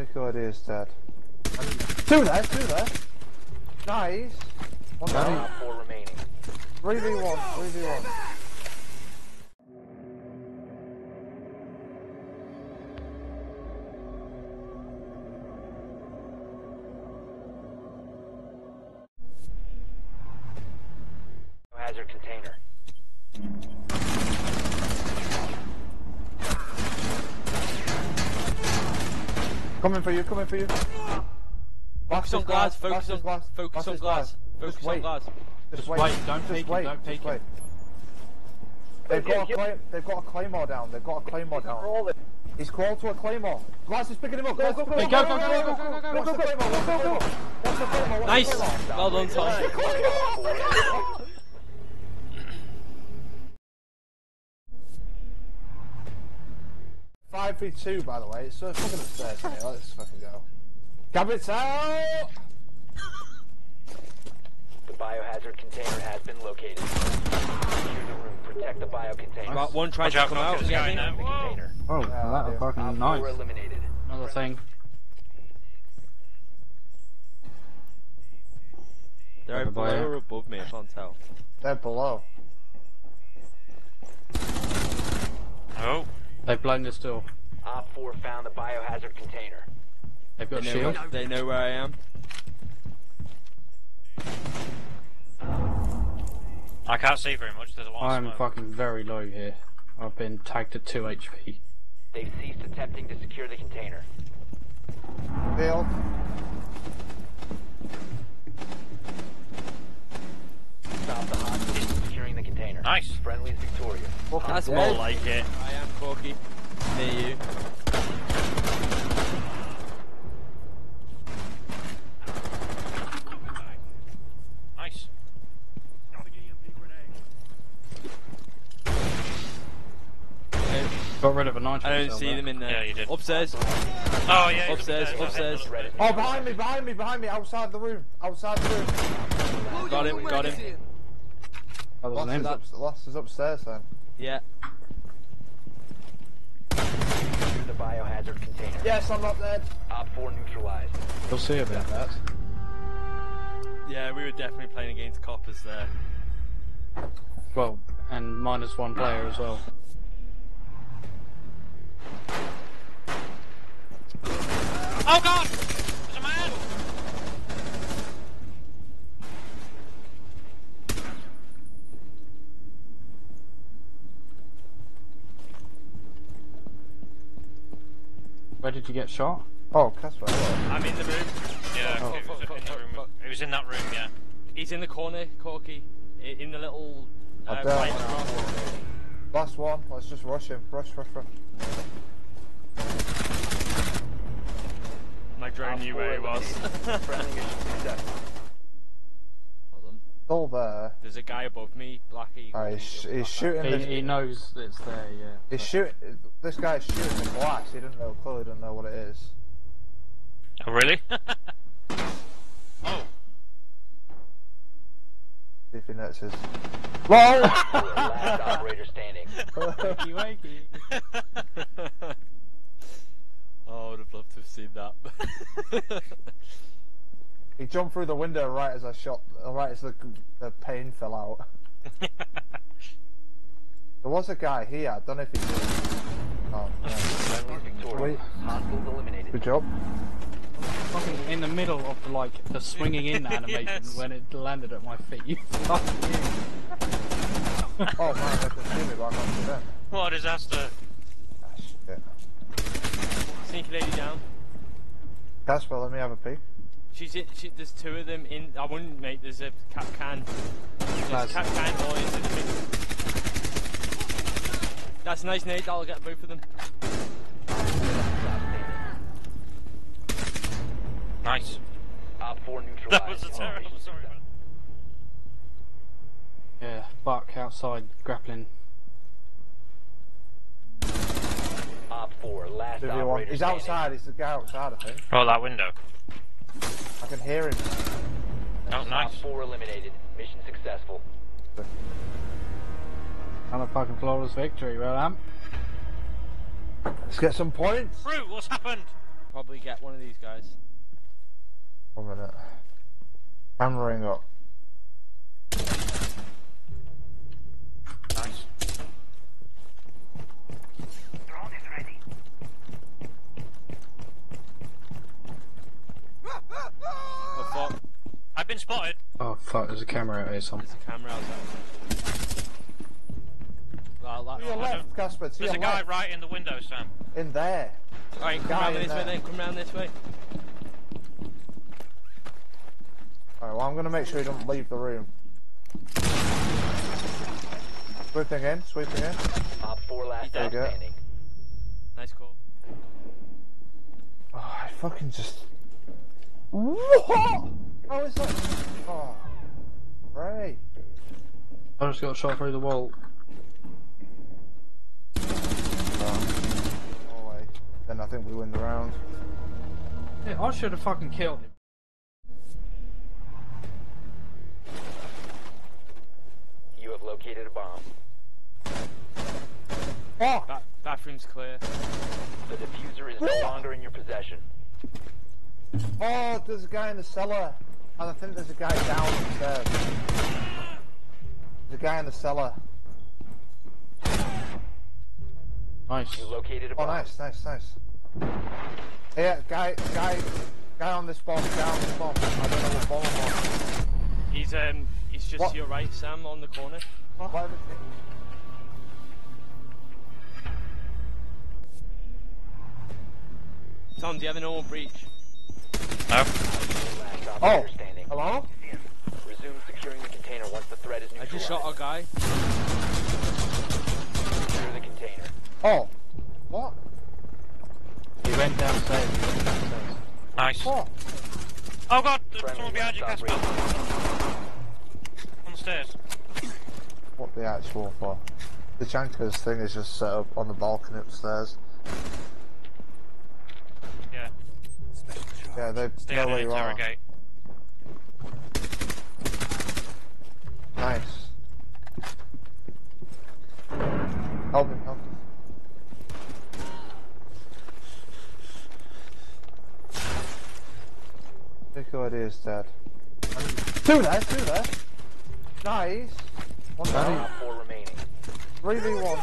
Record is dead. Two left. Nice. One down. 4 remaining. 3v1. 3v1. Hazard container. Coming for you. Focus on glass. Just wait. Don't take it. They've got a claymore down. He's crawled to a claymore. Glass is picking him up. Go. Nice. Well done, Tom. Two, by the way, it's fucking upstairs. Mate. Let's fucking go. Cabinets out! The biohazard container has been located. Secure the room. Protect the biocontainer. Nice. One tried to come out. The container. Oh, that fucking nice. Another thing. They're below or above me. I can't tell. They're below. Oh. They've blown this door. Op 4 found the biohazard container. They've got a shield. They know where I am. I can't see very much. There's a lot of smoke. I'm fucking very low here. I've been tagged to 2 HP. They've ceased attempting to secure the container. Failed. Stop the hostage from securing the container. Nice. Friendly's victorious. That's more like it. I am Cawky. Near you. Nice. Got rid of a nitro. I don't see them in there. Yeah, you did. Upstairs. Oh yeah. Upstairs. Oh, behind me! Outside the room. Got him. Lost is upstairs then. Yeah. The biohazard container. Yes, I'm up there. Op 4 neutralized. You'll see about that. Yeah, we were definitely playing against coppers there. Well, and -1 player as well. Oh god! There's a man! Where did you get shot? Oh, that's right. I'm in the room. Yeah, oh. It was in that room, yeah. He's in the corner, Cawky. In the little... Last one, let's just rush him. Rush. My drone knew where he was. Still there. There's a guy above me, Blackie. Oh, he's shooting. He knows it's there. Yeah. He's shooting. This guy's shooting the glass. He doesn't know. Clearly, doesn't know what it is. Oh, really? Oh. If he knows his. Lol. Last operator standing. Wakey. Oh, I would have loved to have seen that. He jumped through the window right as I shot, right as the pain fell out. There was a guy here, I don't know if he did. Oh, yeah. Good job. Fucking in the middle of the swinging in animation. Yes. When it landed at my feet. Fuck you. Oh man, they can see me, but I can't see them. What a disaster. Ah, shit. Sneaky lady down. Casper, let me have a peek. There's 2 of them in. I wouldn't, mate. There's a Capcan. There's a Capcan boys in the middle. That's a nice nade. That'll get both of them. Nice. Op 4 neutralized. That was a terror. I'm sorry, man. Yeah, Buck outside grappling. Op 4 last operator. He's outside. It's the guy outside, I think. Oh, that window. I can hear him. Oh, nice. Op 4 eliminated. Mission successful. I'm a fucking flawless victory, well, I'm. Let's get some points. Fruit, what's happened? probably get one of these guys. 1 minute. Hammering up. Nice. Drone is ready. Oh fuck. I've been spotted. Oh fuck, there's a camera out here somewhere. There's a camera outside. To your left, Casper, to your left. There's a guy right in the window, Sam. In there. Alright, come round this way then, come round this way. Alright, well I'm going to make sure he doesn't leave the room. Sweeping in, sweeping in. Four last there you go. Nice call. Oh, I fucking just... What? How is that? Oh, right. I just got shot through the wall. Then I think we win the round. Hey, I should have fucking killed him. You have located a bomb. Oh! Bathroom's clear. The diffuser is no longer in your possession. Oh, there's a guy in the cellar. And I think there's a guy downstairs. There's a guy in the cellar. Nice. You located a bomb. Oh, nice, nice, nice. Yeah, guy on this bomb, guy on this bomb. I don't know what bomb I'm on. He's just what? To your right, Sam, on the corner. What? Tom, do you have a normal breach? No. Oh, hello? Resume securing the container once the threat is neutralized. I just shot a guy. Secure the container. Oh! What? He went downstairs. Nice. Oh, oh god! There's someone behind you, Casper! On the stairs. What the actual for? The Chankers thing is just set up on the balcony upstairs. Yeah. Yeah, they know where you are. Nice. Help him, help him. Good ideas, Dad. Two there, two there. Nice. One down. 3v1, 3v1.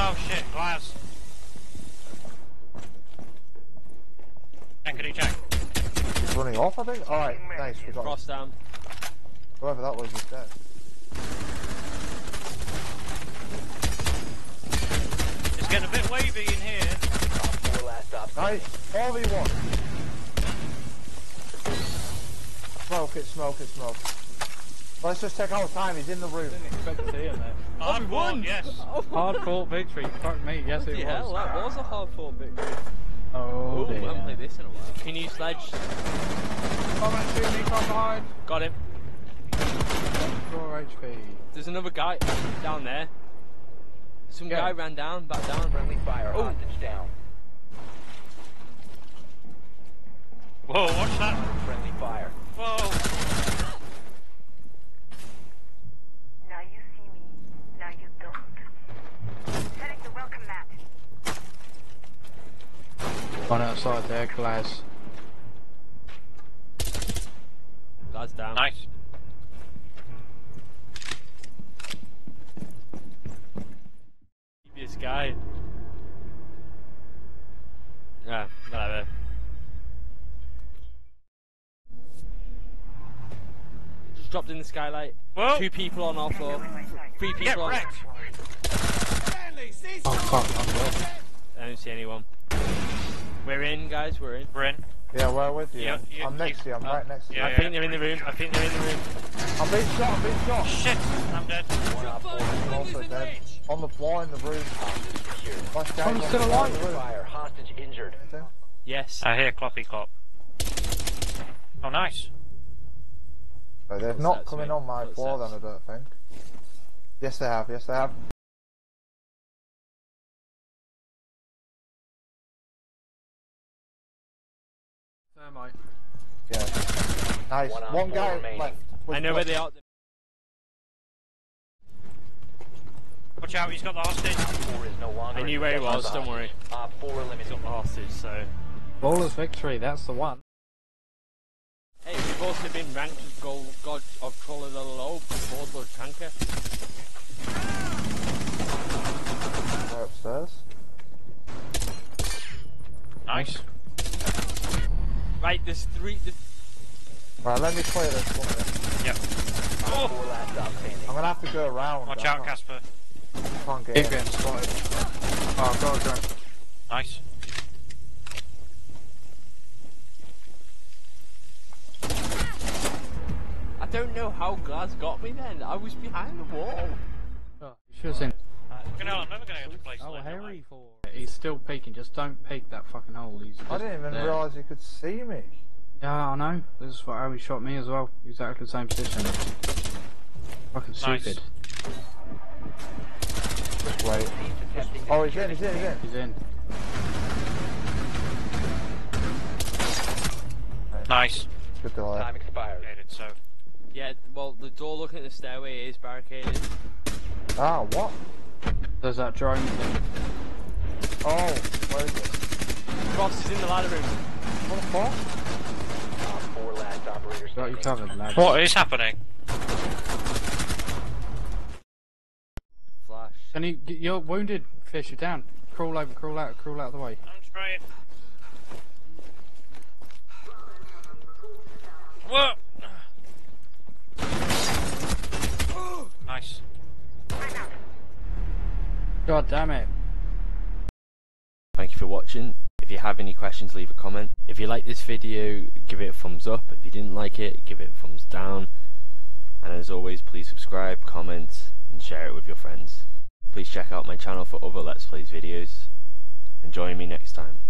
Oh shit, glass. Can you check? He's running off, I think. All right, nice. We got cross down. Whoever that was dead. Getting a bit wavy in here. Nice. 4v1. Smoke it, smoke it, smoke. Well, let's just take our time. He's in the room. Didn't expect to see him there. Hard won, yes. Hard fought victory. Fuck me, yes it was. Yeah, that was a hard fought victory. Oh, ooh, I haven't played this in a while. Can you sledge? Comment 2, me from behind. Got him. 4 HP. There's another guy down there. Some guy ran down, back down. Friendly fire, hostage down. Whoa, watch that. Friendly fire. Whoa. Now you see me, now you don't. Setting the welcome mat. One outside there, glass. Glass down. Nice. This guy. Yeah, whatever. Just dropped in the skylight. Whoa. 2 people on our floor. 3 people on. Oh fuck! I don't see anyone. We're in, guys. We're in. We're in. Yeah, we're with you. Yeah, I'm next to you. I'm right next to you. Yeah, I think they're in the room. I think they're in the room. I'm being shot. I'm being shot. Shit! I'm dead. I'm also dead. On the floor in the room. I'm still alive. Fire. Hostage injured. Yes. I hear Cawky cop. Oh, nice. So they're not coming on my floor then, I don't think. Yes, they have. Yes, they have. Thermite. Yeah. Nice. One guy left. I know where they are. Watch out, he's got the hostage. I knew where he was, don't worry. He's got the hostage, so... Bowler's victory, that's the one. Hey, we've also been ranked as gold gods of Troller the Lobe aboard the tanker. They're upstairs. Nice. Right, there's three... Right, let me clear this one. Yep. I'm gonna have to go around. Watch out, Casper. I can't get in. Spotted. Oh, go. Nice. I don't know how Glass got me then. I was behind the wall. Oh, you should have seen. I'm never gonna get to place. Oh, Harry. He's still peeking. Just don't peek that fucking hole. I didn't even realise he could see me. Yeah, I know. This is how he shot me as well. Exactly the same position. Fucking stupid. Nice. Wait. Oh, he's in. He's in. Nice. Good delay. Time expired. So. Yeah, well, the door looking at the stairway is barricaded. Ah, what? There's that drone thing. Oh, where is it? Cross is in the ladder room. What the fuck? Got you covered, lads. What is happening? Flash. Can you? You're wounded, Fish. You're down. Crawl over. Crawl out of the way. I'm spraying. Whoa! Nice. God damn it! Thank you for watching. If you have any questions, leave a comment. If you like this video, give it a thumbs up. If you didn't like it, give it a thumbs down. And as always, please subscribe, comment, and share it with your friends. Please check out my channel for other Let's Plays videos. And join me next time.